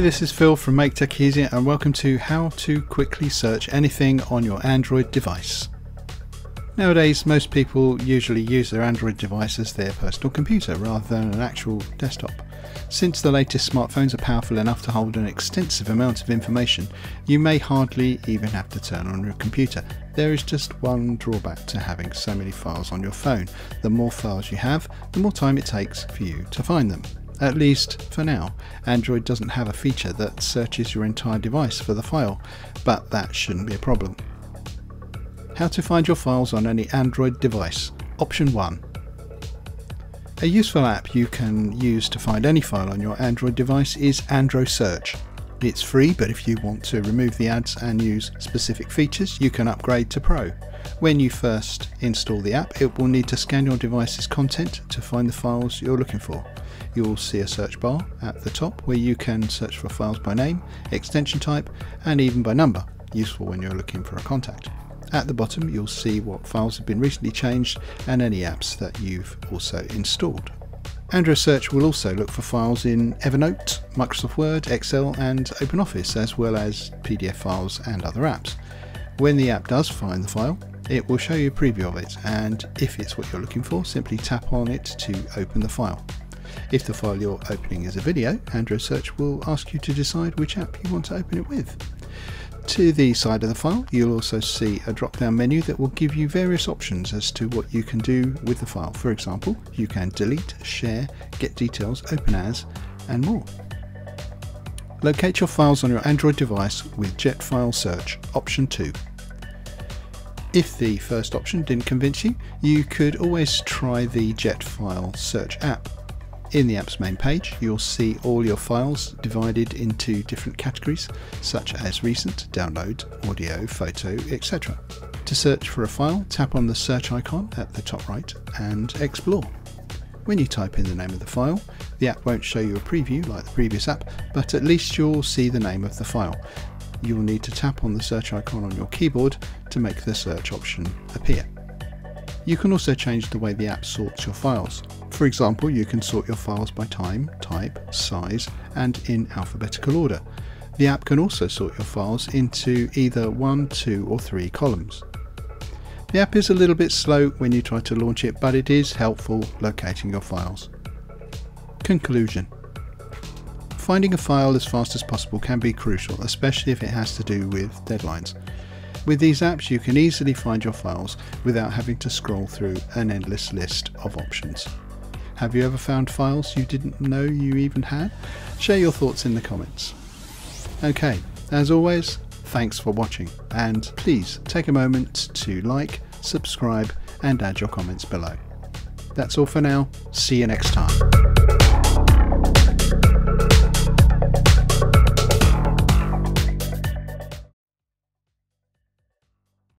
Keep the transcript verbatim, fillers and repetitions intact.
Hi, this is Phil from Make Tech Easier and welcome to How to Quickly Search Anything on Your Android Device. Nowadays, most people usually use their Android device as their personal computer rather than an actual desktop. Since the latest smartphones are powerful enough to hold an extensive amount of information, you may hardly even have to turn on your computer. There is just one drawback to having so many files on your phone. The more files you have, the more time it takes for you to find them. At least for now. Android doesn't have a feature that searches your entire device for the file, but that shouldn't be a problem. How to find your files on any Android device. Option one. A useful app you can use to find any file on your Android device is AndroSearch. It's free, but if you want to remove the ads and use specific features, you can upgrade to Pro. When you first install the app, it will need to scan your device's content to find the files you're looking for. You will see a search bar at the top where you can search for files by name, extension type, and even by number, useful when you're looking for a contact. At the bottom, you'll see what files have been recently changed and any apps that you've also installed. AndroSearch will also look for files in Evernote, Microsoft Word, Excel and OpenOffice, as well as P D F files and other apps. When the app does find the file, it will show you a preview of it, and if it's what you're looking for, simply tap on it to open the file. If the file you're opening is a video, AndroSearch will ask you to decide which app you want to open it with. To the side of the file, you'll also see a drop-down menu that will give you various options as to what you can do with the file. For example, you can delete, share, get details, open as, and more. Locate your files on your Android device with Jet File Search, Option two. If the first option didn't convince you, you could always try the Jet File Search app. In the app's main page, you'll see all your files divided into different categories, such as recent, download, audio, photo, et cetera. To search for a file, tap on the search icon at the top right and explore. When you type in the name of the file, the app won't show you a preview like the previous app, but at least you'll see the name of the file. You'll need to tap on the search icon on your keyboard to make the search option appear. You can also change the way the app sorts your files. For example, you can sort your files by time, type, size, and in alphabetical order. The app can also sort your files into either one, two, or three columns. The app is a little bit slow when you try to launch it, but it is helpful locating your files. Conclusion. Finding a file as fast as possible can be crucial, especially if it has to do with deadlines. With these apps, you can easily find your files without having to scroll through an endless list of options. Have you ever found files you didn't know you even had? Share your thoughts in the comments. Okay, as always, thanks for watching, and please take a moment to like, subscribe, and add your comments below. That's all for now. See you next time.